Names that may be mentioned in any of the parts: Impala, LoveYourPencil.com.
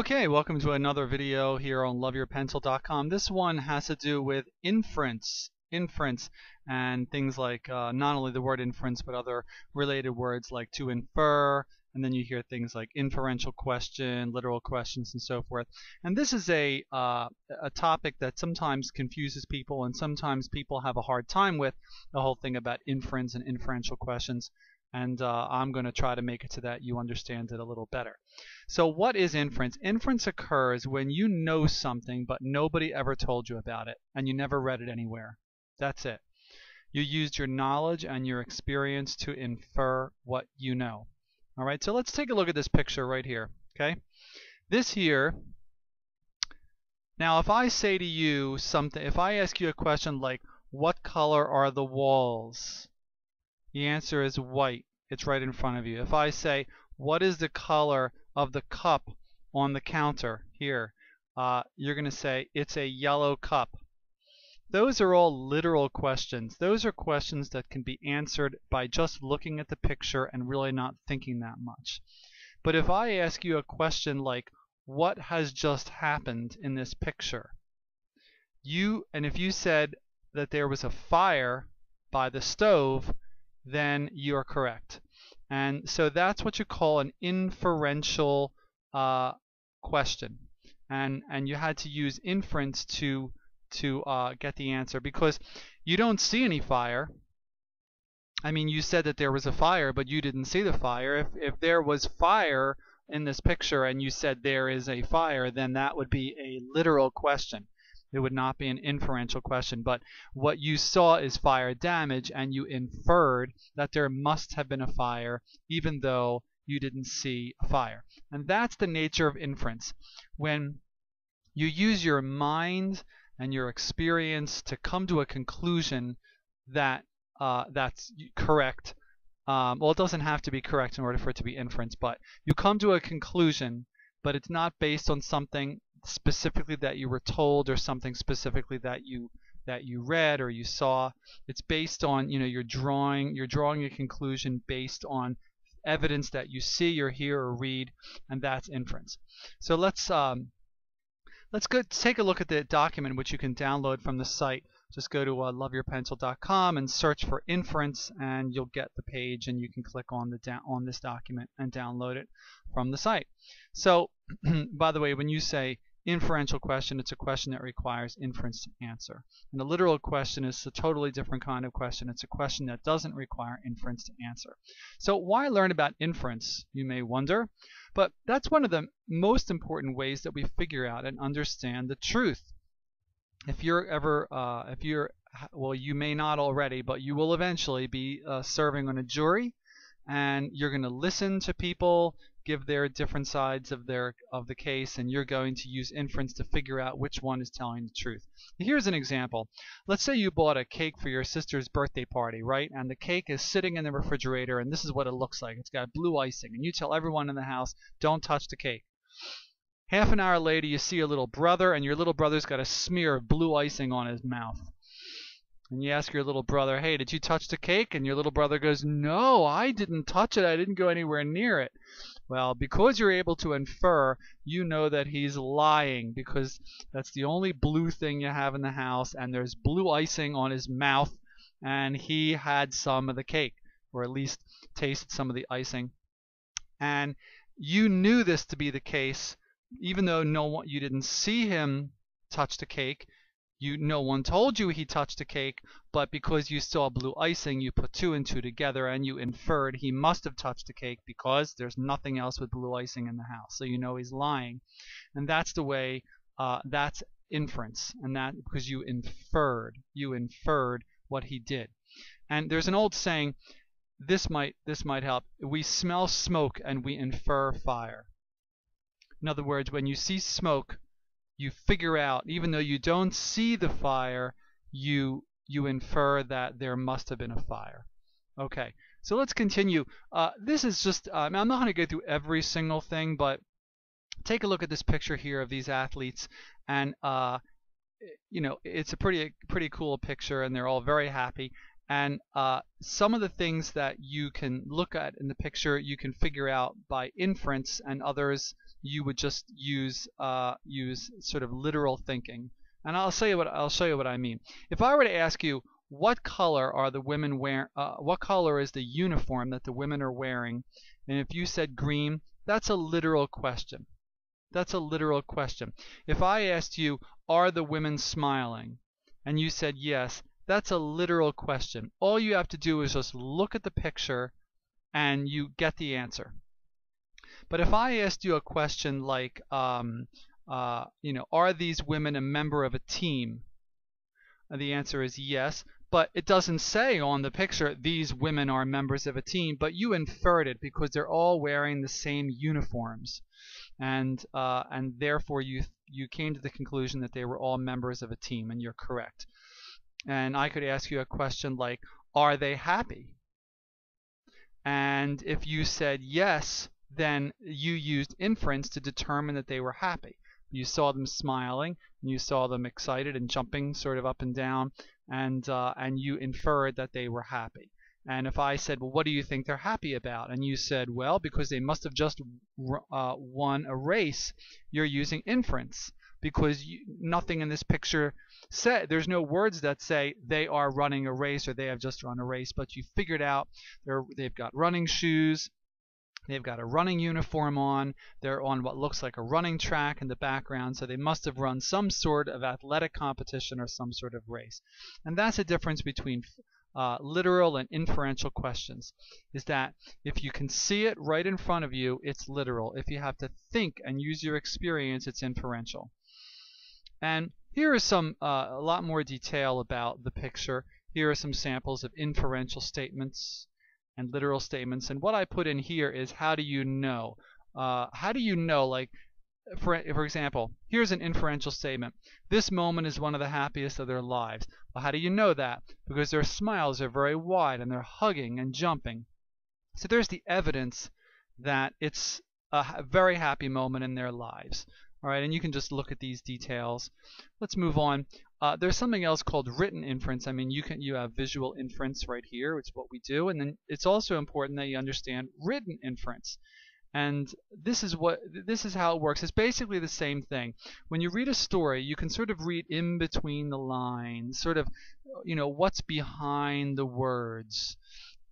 Okay, welcome to another video here on LoveYourPencil.com. This one has to do with inference, and things like not only the word inference, but other related words like to infer, and then you hear things like inferential question, literal questions, and so forth. And this is a topic that sometimes confuses people, and sometimes people have a hard time with the whole thing about inference and inferential questions. And I'm going to try to make it so that you understand it a little better. So what is inference? Inference occurs when you know something but nobody ever told you about it and you never read it anywhere. That's it. You used your knowledge and your experience to infer what you know. All right, so let's take a look at this picture right here. Okay, this here. Now if I say to you something, if I ask you a question like, what color are the walls? The answer is white. It's right in front of you. If I say, what is the color of the cup on the counter here? You're going to say, it's a yellow cup. Those are all literal questions. Those are questions that can be answered by just looking at the picture and really not thinking that much. But if I ask you a question like, what has just happened in this picture? And if you said that there was a fire by the stove, then you're correct. And so that's what you call an inferential question. And you had to use inference to get the answer, because you don't see any fire. I mean, you said that there was a fire, but you didn't see the fire. If there was fire in this picture and you said there is a fire, then that would be a literal question. It would not be an inferential question, but what you saw is fire damage, and you inferred that there must have been a fire even though you didn't see a fire. And that's the nature of inference. When you use your mind and your experience to come to a conclusion that that's correct, well, it doesn't have to be correct in order for it to be inference, but you come to a conclusion, but it's not based on something specifically that you were told or something specifically that you read or you saw. It's based on, you know, you're drawing a conclusion based on evidence that you see or hear or read, and that's inference. So let's go take a look at the document, which you can download from the site. Just go to loveyourpencil.com and search for inference, and you'll get the page, and you can click on this document and download it from the site. So by the way, when you say inferential question, it's a question that requires inference to answer. And a literal question is a totally different kind of question. It's a question that doesn't require inference to answer. So why learn about inference, you may wonder, but that's one of the most important ways that we figure out and understand the truth. If you're ever, well, you may not already, but you will eventually be serving on a jury, and you're going to listen to people give their different sides of the case, and you're going to use inference to figure out which one is telling the truth. Here's an example. Let's say you bought a cake for your sister's birthday party, right? And the cake is sitting in the refrigerator, and this is what it looks like. It's got blue icing, and you tell everyone in the house, don't touch the cake. Half an hour later, you see your little brother, and your little brother's got a smear of blue icing on his mouth. And you ask your little brother, hey, did you touch the cake? And your little brother goes, no, I didn't touch it. I didn't go anywhere near it. Well, because you're able to infer, you know that he's lying, because that's the only blue thing you have in the house, and there's blue icing on his mouth, and he had some of the cake, or at least tasted some of the icing. And you knew this to be the case. Even though you didn't see him touch the cake, no one told you he touched the cake, but because you saw blue icing, you put two and two together, and you inferred he must have touched the cake because there's nothing else with blue icing in the house. So you know he's lying, and that's the way. That's inference, and that because you inferred what he did. And there's an old saying. This might help. We smell smoke and we infer fire. In other words, when you see smoke, you figure out, even though you don't see the fire, you infer that there must have been a fire. Okay, so let's continue. This is just, I'm not going to go through every single thing, but take a look at this picture here of these athletes, and you know, it's a pretty cool picture, and they're all very happy. And some of the things that you can look at in the picture you can figure out by inference, and others you would just use sort of literal thinking. And I'll show you what I mean. If I were to ask you, what color are the women wearing? What color is the uniform that the women are wearing? And if you said green, that's a literal question. That's a literal question. If I asked you, are the women smiling? And you said yes, that's a literal question. All you have to do is just look at the picture and you get the answer. But if I asked you a question like, you know, are these women a member of a team? And the answer is yes. But it doesn't say on the picture these women are members of a team, but you inferred it because they're all wearing the same uniforms, and therefore you came to the conclusion that they were all members of a team, and you're correct. And I could ask you a question like, are they happy? And if you said yes, then you used inference to determine that they were happy. You saw them smiling, and you saw them excited and jumping sort of up and down, and you inferred that they were happy. And if I said, well, what do you think they're happy about? And you said, well, because they must have just won a race, you're using inference, because nothing in this picture said, there's no words that say they are running a race or they have just run a race, but you figured out they've got running shoes, they've got a running uniform on, they're on what looks like a running track in the background, so they must have run some sort of athletic competition or some sort of race. And that's the difference between literal and inferential questions, is that if you can see it right in front of you, it's literal. If you have to think and use your experience, it's inferential. And here is some a lot more detail about the picture. Here are some samples of inferential statements and literal statements, and what I put in here is how do you know? How do you know, like, for example, here's an inferential statement. This moment is one of the happiest of their lives. Well, how do you know that? Because their smiles are very wide and they're hugging and jumping. So there's the evidence that it's a very happy moment in their lives. All right, and you can just look at these details. Let's move on. There's something else called written inference. I mean, you have visual inference right here. It's what we do, and then it's also important that you understand written inference. And this is how it works. It's basically the same thing. When you read a story, you can sort of read in between the lines, sort of, you know, what's behind the words.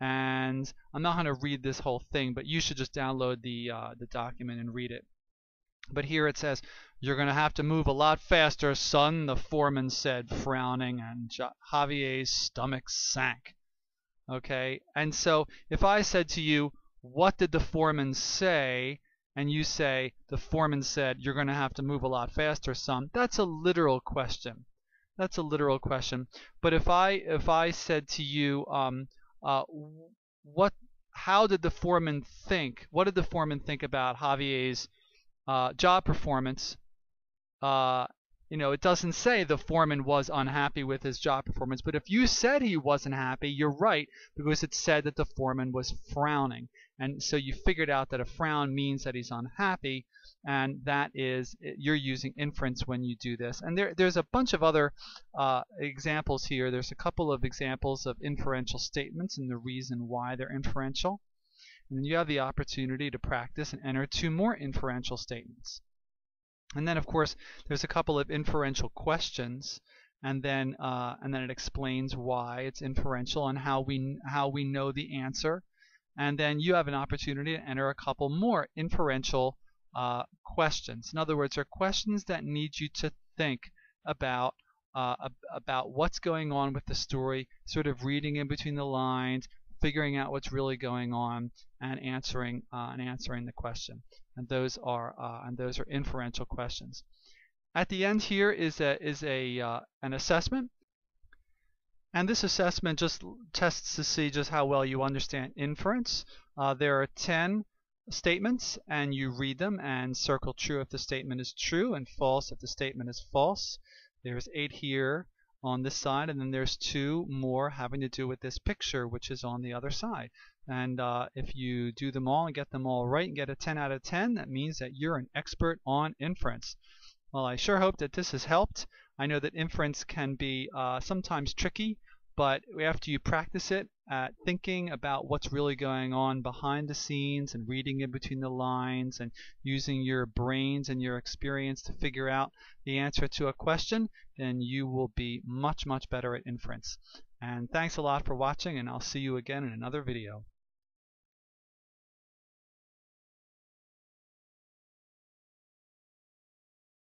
And I'm not going to read this whole thing, but you should just download the document and read it. But here it says, you're going to have to move a lot faster, son, the foreman said, frowning, and Javier's stomach sank. Okay, and so if I said to you, what did the foreman say? And you say, the foreman said, you're going to have to move a lot faster, son. That's a literal question. That's a literal question. But if I said to you, how did the foreman think? What did the foreman think about Javier's job performance? You know, it doesn't say the foreman was unhappy with his job performance, but if you said he wasn't happy, you're right, because it said that the foreman was frowning, and so you figured out that a frown means that he's unhappy, and that is, you're using inference when you do this. And there's a bunch of other examples here. There's a couple of examples of inferential statements and the reason why they're inferential. And then you have the opportunity to practice and enter 2 more inferential statements. And then, of course, there's a couple of inferential questions, and then it explains why it's inferential and how we know the answer. And then you have an opportunity to enter a couple more inferential questions. In other words, they're questions that need you to think about what's going on with the story, sort of reading in between the lines, figuring out what's really going on, and answering the question. And those are inferential questions. At the end here is an assessment, and this assessment just tests to see just how well you understand inference. There are 10 statements, and you read them and circle true if the statement is true and false if the statement is false. There's 8 here on this side, and then there's 2 more having to do with this picture, which is on the other side. And if you do them all and get them all right and get a 10 out of 10, that means that you're an expert on inference. Well, I sure hope that this has helped. I know that inference can be sometimes tricky, But after you practice it, thinking about what's really going on behind the scenes and reading in between the lines and using your brains and your experience to figure out the answer to a question, then you will be much, much better at inference. And thanks a lot for watching, and I'll see you again in another video.